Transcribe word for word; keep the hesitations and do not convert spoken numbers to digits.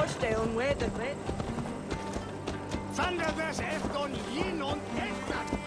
Vorstellung werden. Sander, wer ist Efton, Jin und Edward?